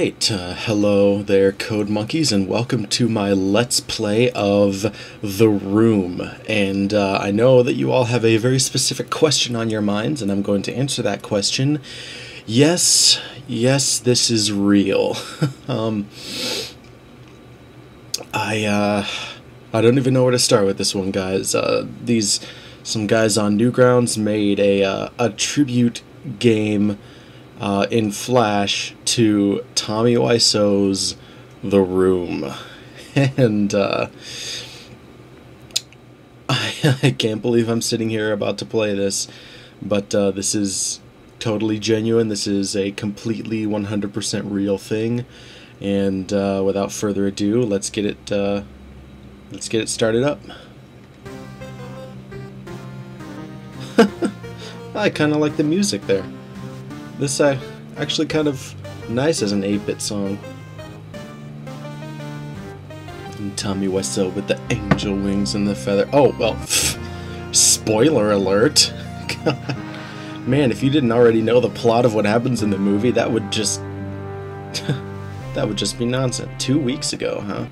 Alright, hello there Code Monkeys, and welcome to my Let's Play of The Room. And I know that you all have a very specific question on your minds, and I'm going to answer that question. Yes, this is real. I don't even know where to start with this one, guys. Some guys on Newgrounds made a tribute game in Flash to Tommy Wiseau's The Room, and I can't believe I'm sitting here about to play this, but this is totally genuine. This is a completely 100% real thing, and without further ado, let's get it started up. I kind of like the music there. This is actually kind of nice as an 8-bit song. And Tommy Wiseau with the angel wings and the feather. Oh, well, spoiler alert. God. Man, if you didn't already know the plot of what happens in the movie, that would just... that would just be nonsense. 2 weeks ago, huh?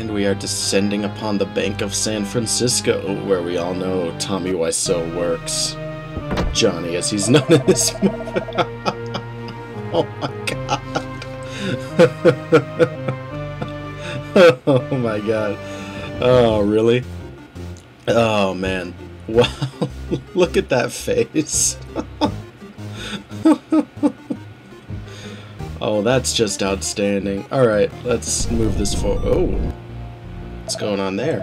And we are descending upon the bank of San Francisco, where we all know Tommy Wiseau works. Johnny, as he's known in this movie. Oh my god. Oh my god. Oh, really? Oh, man. Wow. Look at that face. Oh, that's just outstanding. Alright, let's move this forward. Oh. What's going on there?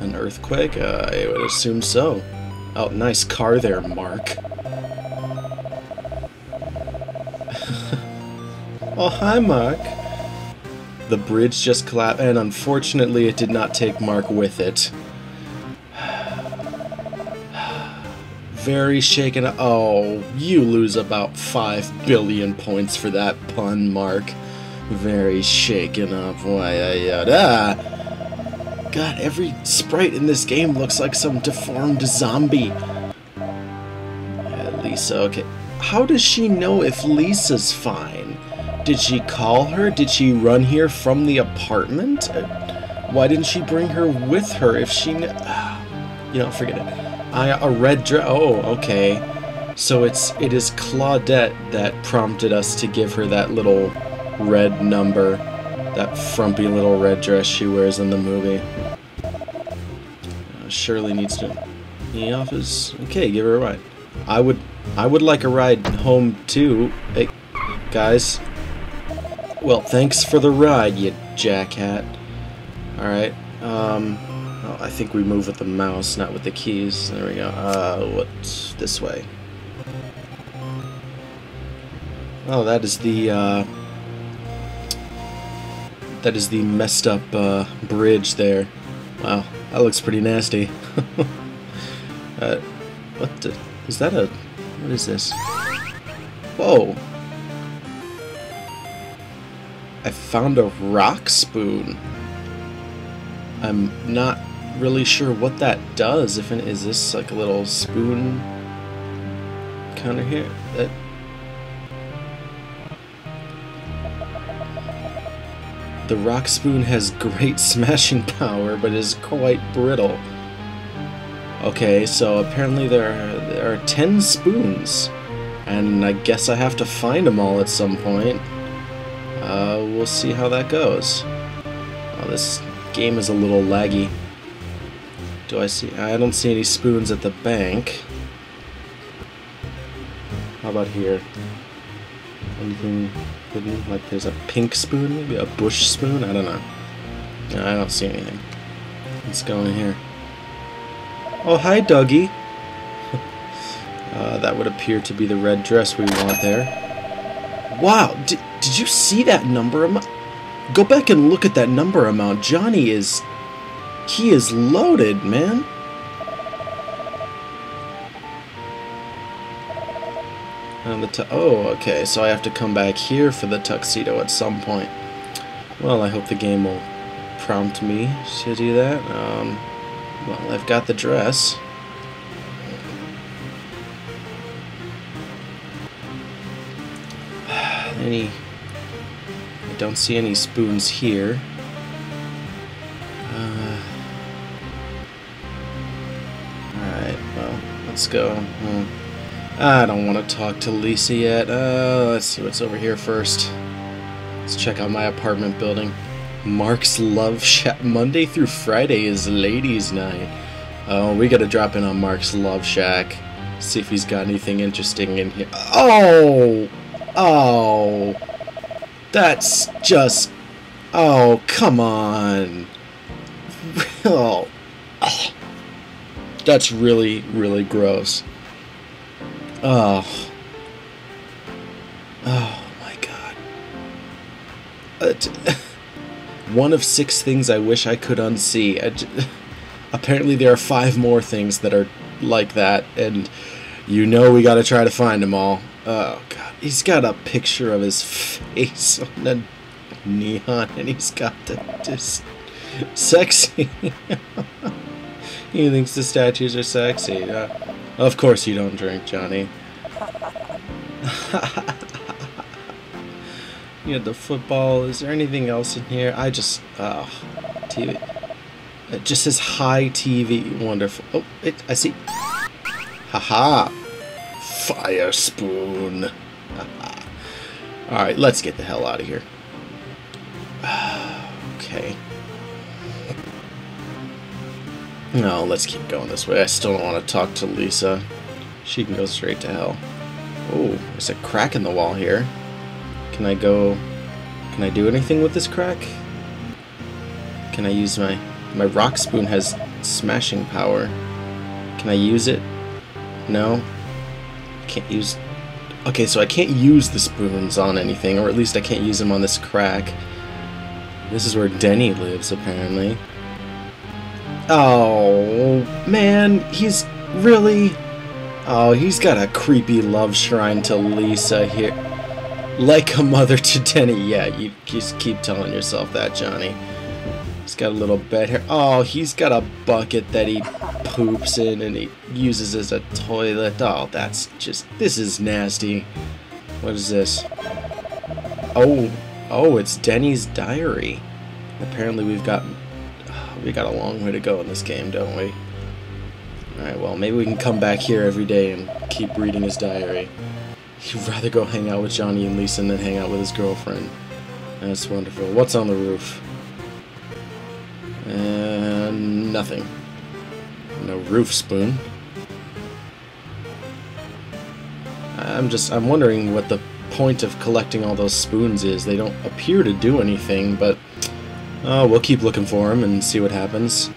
An earthquake? I would assume so. Oh, nice car there, Mark. Oh, hi, Mark. The bridge just collapsed, and unfortunately it did not take Mark with it. Very shaken up. Oh, you lose about 5 billion points for that pun, Mark. Very shaken up. God, every sprite in this game looks like some deformed zombie. Yeah, Lisa, okay. How does she know if Lisa's fine? Did she call her? Did she run here from the apartment? Why didn't she bring her with her if she knew? You know, forget it. A red dress. Oh, okay. So it is Claudette that prompted us to give her that little red number, that frumpy little red dress she wears in the movie. Shirley needs to. The office. Okay, give her a ride. I would like a ride home too. Hey, guys. Well, thanks for the ride, you jackhat. All right. Oh, I think we move with the mouse, not with the keys. There we go. What's this way? Oh, that is the messed up bridge there. Wow, that looks pretty nasty. What the, is that a? What is this? Whoa! I found a rock spoon. I'm not really sure what that does. If it is this like a little spoon counter here that the rock spoon has great smashing power but is quite brittle. Okay, so apparently there are 10 spoons, and I guess I have to find them all at some point. We'll see how that goes. Oh, this game is a little laggy. Do I see? I don't see any spoons at the bank. How about here? Anything hidden? Like there's a pink spoon, maybe a bush spoon? I don't know. No, I don't see anything. Let's go in here. Oh, hi, Dougie. That would appear to be the red dress we want there. Wow, did you see that number? Go back and look at that number amount. Johnny is... he is loaded, man. And oh, okay, so I have to come back here for the tuxedo at some point. Well, I hope the game will prompt me to do that. Well, I've got the dress. any, I don't see any spoons here. Alright, well, let's go. I don't want to talk to Lisa yet. Let's see what's over here first. Let's check out my apartment building. Mark's Love Shack. Monday through Friday is ladies' night. Oh, we gotta drop in on Mark's Love Shack. See if he's got anything interesting in here. Oh! Oh! That's just... oh, come on! Oh. Oh. That's really, really gross. Oh. Oh, my God. One of 6 things I wish I could unsee. Apparently there are 5 more things that are like that, and you know we gotta try to find them all. Oh God, he's got a picture of his face on the neon, and he's got this sexy. He thinks the statues are sexy. Of course you don't drink, Johnny. You had the football. Is there anything else in here? I just, oh, TV. It just says hi TV. Wonderful. Oh, I see. Haha. Fire spoon. Alright, let's get the hell out of here. Okay. No, let's keep going this way. I still don't want to talk to Lisa. She can go straight to hell. Oh, there's a crack in the wall here. Can I go... can I do anything with this crack? Can I use my... my rock spoon has smashing power. Can I use it? No? Can't use... okay, so I can't use the spoons on anything, or at least I can't use them on this crack. This is where Denny lives, apparently. Oh, man, he's really... oh, he's got a creepy love shrine to Lisa here. Like a mother to Denny. Yeah, you just keep telling yourself that, Johnny. He's got a little bed here. Oh, he's got a bucket that he poops in and he uses as a toilet. Oh, that's just... this is nasty. What is this? Oh, oh, it's Denny's diary. Apparently we got a long way to go in this game, don't we? Alright, well, maybe we can come back here every day and keep reading his diary. He'd rather go hang out with Johnny and Lisa than hang out with his girlfriend. That's wonderful. What's on the roof? Nothing. No roof spoon. I'm wondering what the point of collecting all those spoons is. They don't appear to do anything, but... oh, we'll keep looking for them and see what happens.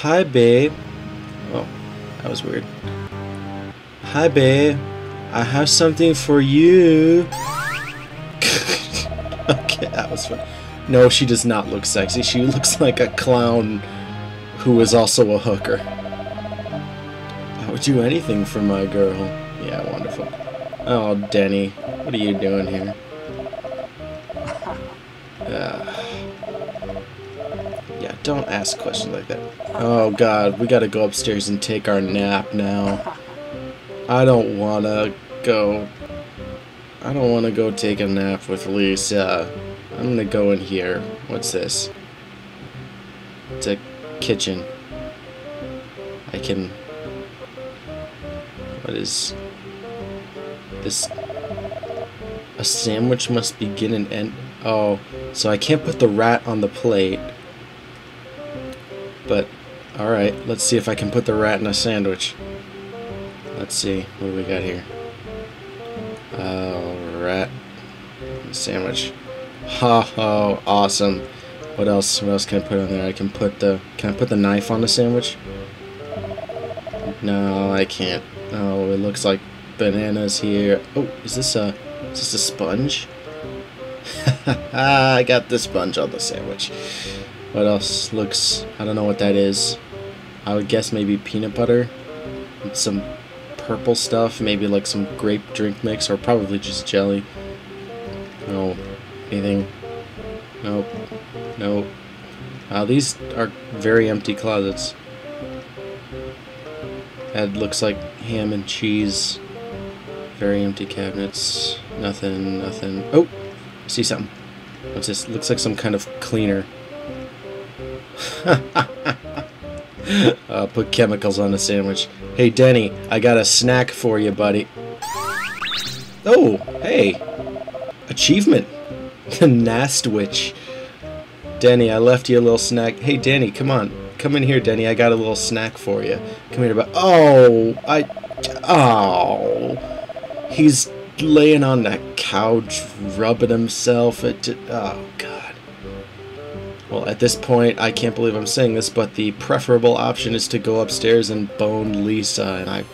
Hi, babe. Oh, that was weird. Hi, babe. I have something for you. Okay, that was fun. No, she does not look sexy. She looks like a clown who is also a hooker. I would do anything for my girl. Yeah, wonderful. Oh, Denny, what are you doing here? Yeah, don't ask questions like that. Oh, God, we gotta go upstairs and take our nap now. I don't wanna go... I don't wanna go take a nap with Lisa. I'm gonna go in here. What's this? It's a kitchen. I can... what is... this... a sandwich must begin and end... oh, so I can't put the rat on the plate. But, alright, let's see if I can put the rat in a sandwich. Let's see, what do we got here? Rat sandwich. Ho ho, awesome. What else? What else can I put on there? I can put the... can I put the knife on the sandwich? No, I can't. Oh, it looks like bananas here. Oh, is this a sponge? I got the sponge on the sandwich. What else looks... I don't know what that is. I would guess maybe peanut butter. And some purple stuff, maybe like some grape drink mix, or probably just jelly. No. Anything? Nope. Nope. These are very empty closets. That looks like ham and cheese. Very empty cabinets. Nothing, nothing. Oh, I see something. It just looks like some kind of cleaner. Put chemicals on the sandwich. Hey, Denny, I got a snack for you, buddy. Oh, hey. Achievement. The Nastwitch. Denny, I left you a little snack. Hey, Denny, come on. Come in here, Denny. I got a little snack for you. Come here, but oh, he's laying on that couch, rubbing himself. Oh, God. Well, at this point, I can't believe I'm saying this, but the preferable option is to go upstairs and bone Lisa, and I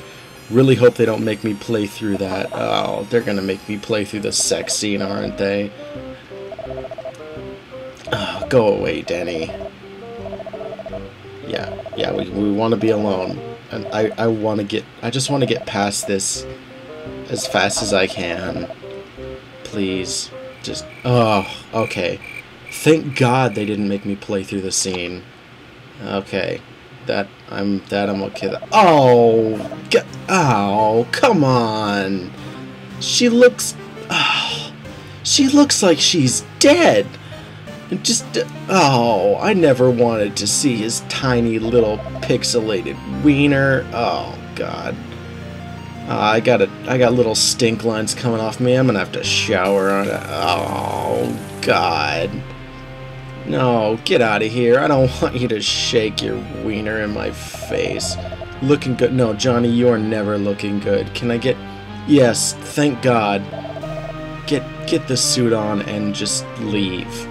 really hope they don't make me play through that. Oh, they're gonna make me play through the sex scene, aren't they? Oh, go away, Denny. Yeah, we want to be alone, and I just want to get past this as fast as I can. Please, just, oh, okay. Thank God they didn't make me play through the scene. Okay, I'm okay. Oh, come on. She looks like she's dead. Oh, I never wanted to see his tiny little pixelated wiener. Oh, God. I got little stink lines coming off me. I'm gonna have to shower on it. Oh, God. No, get out of here. I don't want you to shake your wiener in my face. Looking good. No, Johnny, you're never looking good. Can I get... Yes, thank God. Get the suit on and just leave.